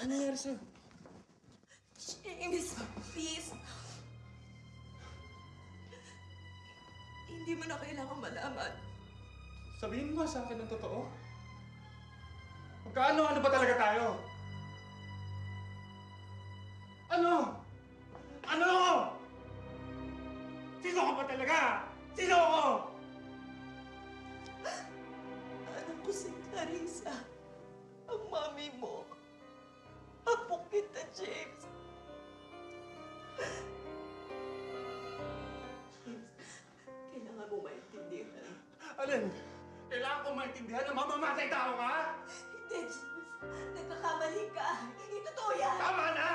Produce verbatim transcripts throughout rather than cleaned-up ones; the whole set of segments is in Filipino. Ano nangyari sa'yo? James, please. Hindi mo na kailangan malaman. Sabihin mo sa akin ang totoo. Magkaano-ano ba talaga tayo? Ano? Ano? Sino ka ba talaga? Sino ko? Anak ko si Clarissa. Ang mami mo. Apo kita, James. Kailangan mo maintindihan. Alin? Kailangan ko maintindihan na mamamatay tao ka? Hindi, James. Nagkakamali ka. Itotoo yan. Tama na!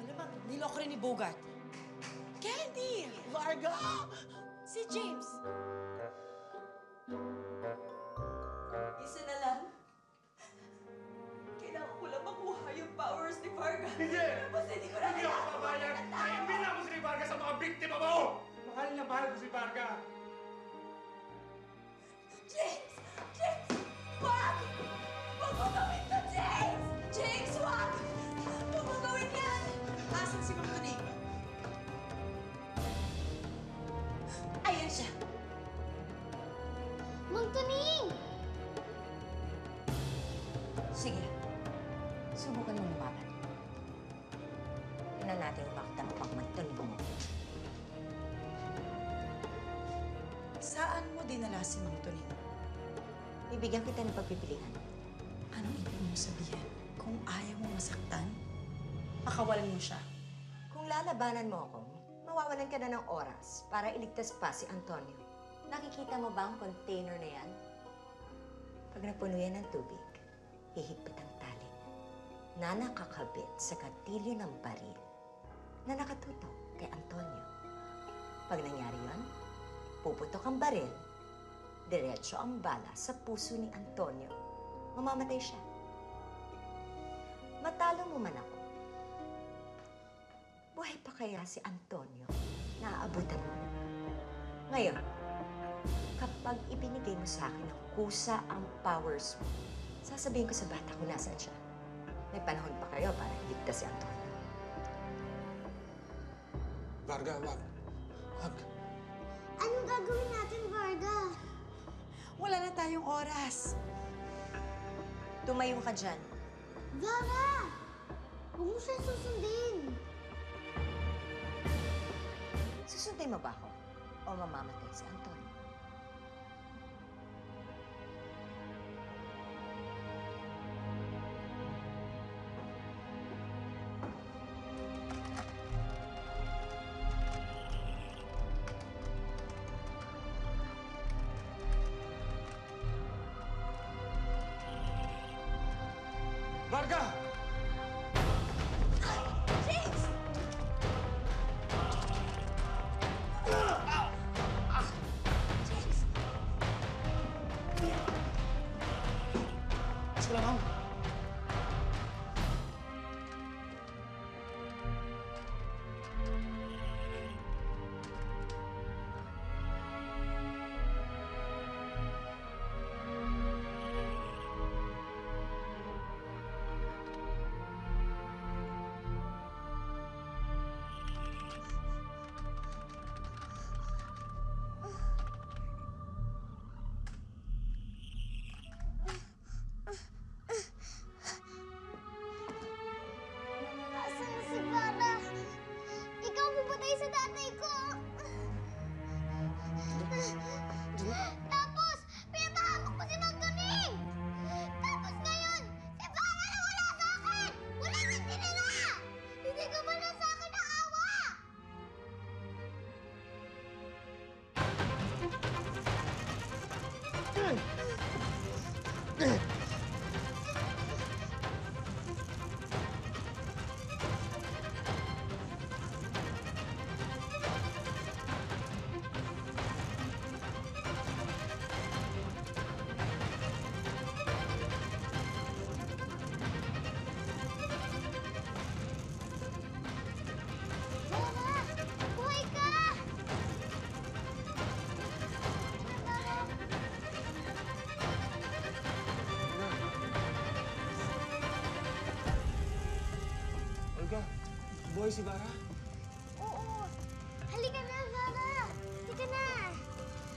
Malamang niloko rin ni Bogat. Candy! Varga! Si James! Isa na lang. Kailangan ko lang makuha yung powers ni Varga. Hindi! Tapos hindi ko na hindi ako pabayag! Naimbila mo si Varga sa mga biktima mo! Mahal na mahal ko si Varga! James! James! Wag! Wag mo gawin to, James! James, wag! Wag mo gawin yan! Asan si Mang Toning? Ayan siya! Mang Toning! Sige. Subukan mong lumaban. Tingnan natin kung bakit ang pagmantunog mo. Saan mo dinala si Mang Toning? Bibigyan kita ng pagpipilian. Anong ibig mong sabihin? Kung ayaw mo masaktan, pakawalan mo siya. Kung lalabanan mo ako, mawawalan ka na ng oras para iligtas pa si Antonio. Nakikita mo ba ang container na yan? Pag napuno yan ng tubig, ihigpit ang tali na nakakabit sa katilyo ng baril na nakatutok kay Antonio. Pag nangyari yon, puputok ang baril, diretso ang bala sa puso ni Antonio. Mamamatay siya. Matalo mo man ako, buhay pa kaya si Antonio na aabutan mo? Ngayon, kapag ibinigay mo sa akin ng kusa ang powers mo, sasabihin ko sa bata kung nasan siya. May panahon pa kayo para iligtas si Antonio. Varga, wag. Wag. Anong gagawin natin, Varga? Wala na tayong oras. Tumayo ka dyan. Varga! Huwag mo siya susundin. Susundin mo ba ako? O mamamatay si Antonio? Varga! James! James! Sila, ma'am. buhay si Varga? Oo. Halika na, Varga. Halika na.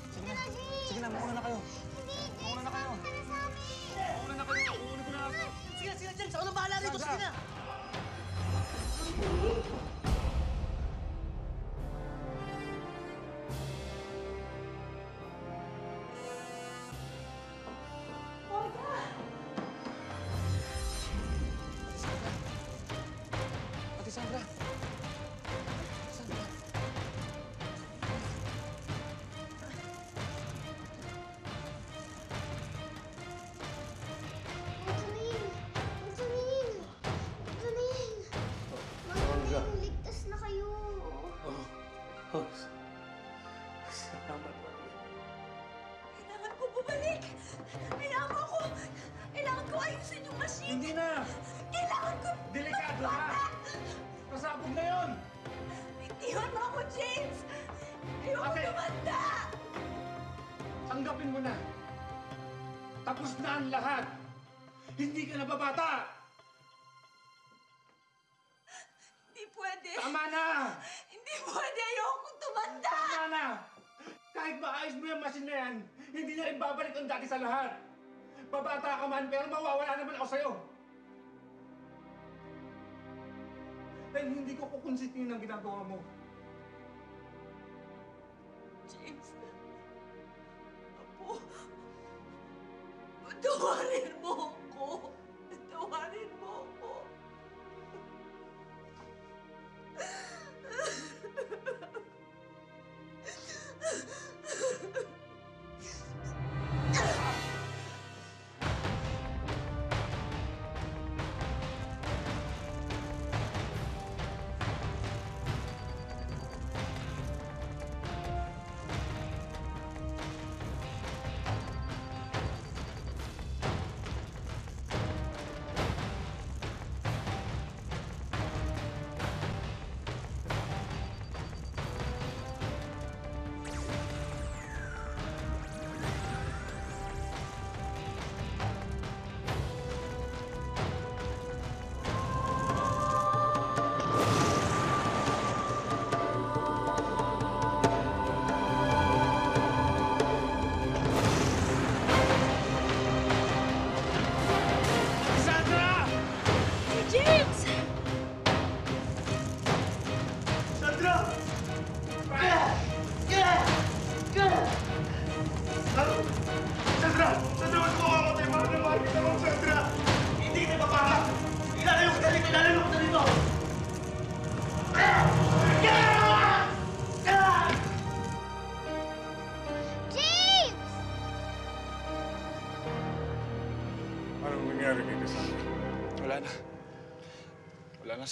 Sige na, James. Sige na, mauna na kayo. Hindi, James. Mauna na kayo. Mauna na sa amin. Mauna na kayo. Mauna ko na ako. Sige na, sige na, James. Ako nang bahala rito. Sige na. Ate Sandra! Ate Sandra! Antoning! Antoning! Antoning! Mang Toning, ligtas na kayo! Oh, oh. Salamat. Kailangan ko bumalik! Kailangan ko ako! Kailangan ko ayusin yung machine! Hindi na! Kailangan ko... Delikado na! Pasabog na yun! Itiyon ako, James! Ayoko tumanda! Tanggapin mo na. Tapos na ang lahat. Hindi ka na babata! Hindi pwede. Tama na! Hindi pwede. Ayoko tumanda! Tama na! Kahit maayos mo yung machine na yan, hindi na rin babalik ang dati sa lahat. Babata ka man, pero mawawala naman ako sa'yo. Dahil hindi ko kukonsintihin ang ginagawa mo. James, Apo, patawarin mo ako. Patawarin mo ako.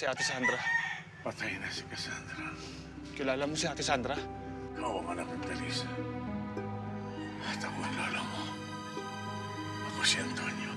Si Ate Sandra. Patay na si Cassandra. Kilala mo si Ate Sandra? Ikaw ang anak ng Talisa. At ako ang lola mo. Ako si Antonio.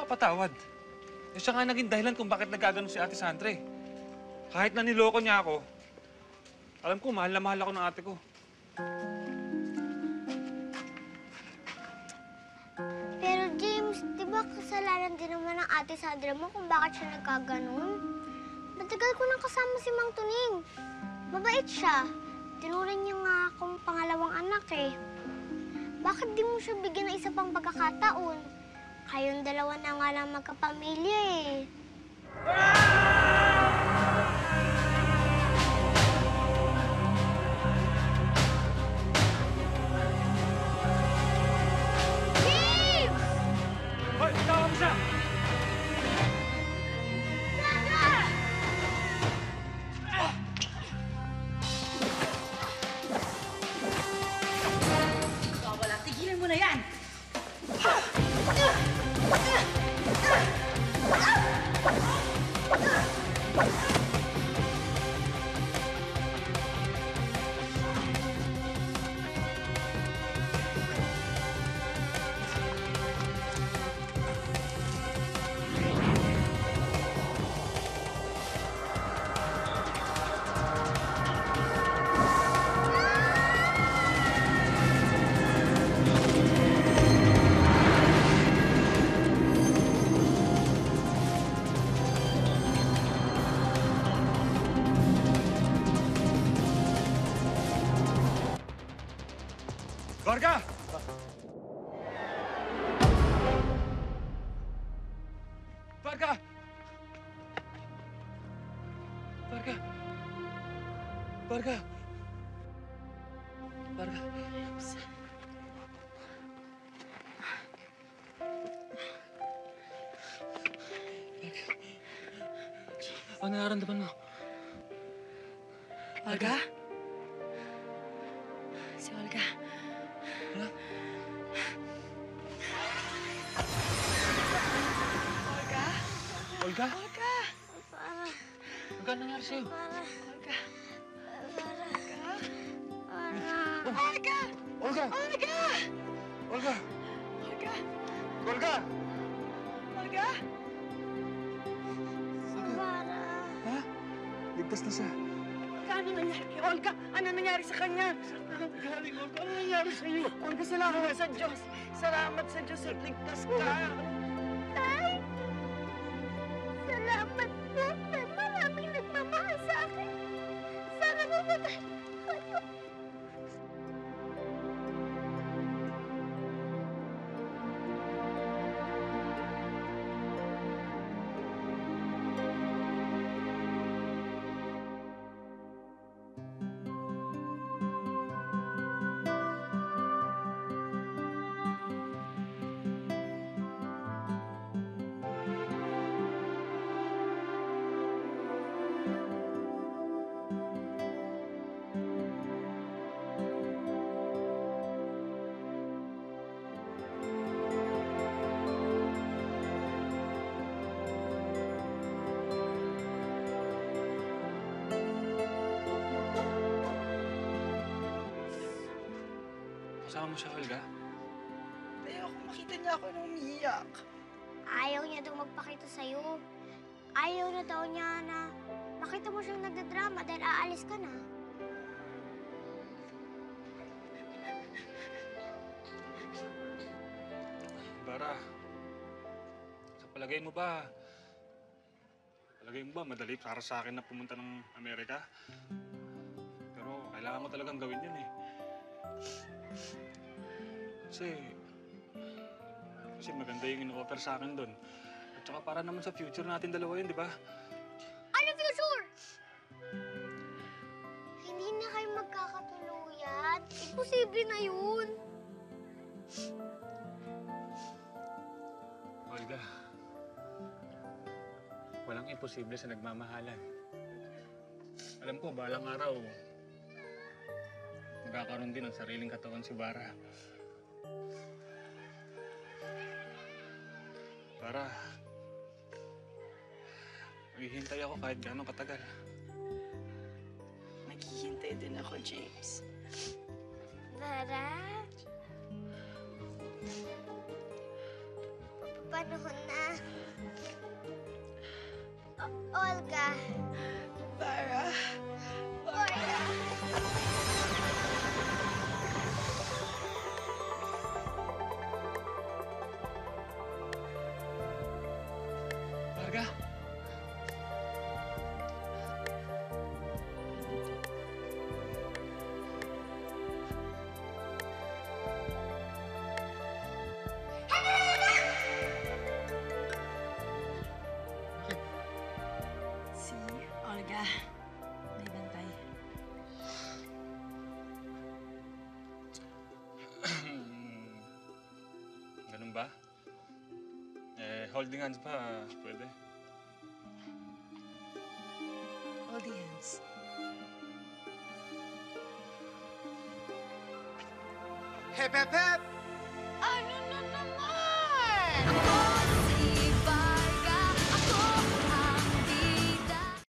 mapapatawad. Yung siya nga naging dahilan kung bakit nagkaganon si Ate Sandra. Kahit na niloko niya ako, alam ko, mahal na mahal ako ng ate ko. Pero James, di ba kasalanan din naman ng Ate Sandra mo kung bakit siya nagkaganon? Matagal ko nang kasama si Mang Toning. Mabait siya. Tinuring niya nga akong pangalawang anak eh. Bakit di mo siya bigyan ng isa pang pagkakataon? Kayong dalawa na nga lang magkapamilya eh. James! Hoy, tawa mo siya! Varga! Varga! Varga! Varga! Varga! Ano nararamdaman mo? Olga? Si Olga. Huh? Olga? Olga? Olga! Para. Olga, anong nangyari sa'yo? Para. Olga. Para. Para. Olga! Olga! Olga! Olga! Olga! Olga! Olga! Para. Ha? Ligtas na siya. Ano nangyari kay Olga? Ano nangyari sa kanya? Saan galing, Olga? Ano nangyari sa iyo? Olga, salamat sa Diyos. Salamat sa Diyos at ligtas ka. Tay! Salamat po na maraming nagmamahal sa akin. Sana mamatay kayo. Kasama mo siya, Olga? Ayaw ko makita niya ako nung umiiyak. Ayaw niya daw magpakita sa'yo. Ayaw na daw niya na makita mo siyang nagdadrama dahil aalis ka na. Bara, sa palagay mo ba, palagay mo ba madali para sa akin na pumunta ng Amerika? Pero kailangan mo talagang gawin yun eh. Kasi, kasi maganda yung in-offer sa akin doon. At saka para naman sa future natin dalawa yun, di ba? Ano future? Hindi na kayo magkakatuluyan. Imposible na yun. Olga, walang imposible sa nagmamahalan. Alam ko, balang araw, magkakaroon din ang sariling katawan si Bara. Bara, maghihintay ako kahit gaano katagal. Maghihintay din ako, James. Bara, papapanahon na. Olga. Para. Para. Varga. Holding hands pa, pwede. Holding hands. Hep, hep, hep!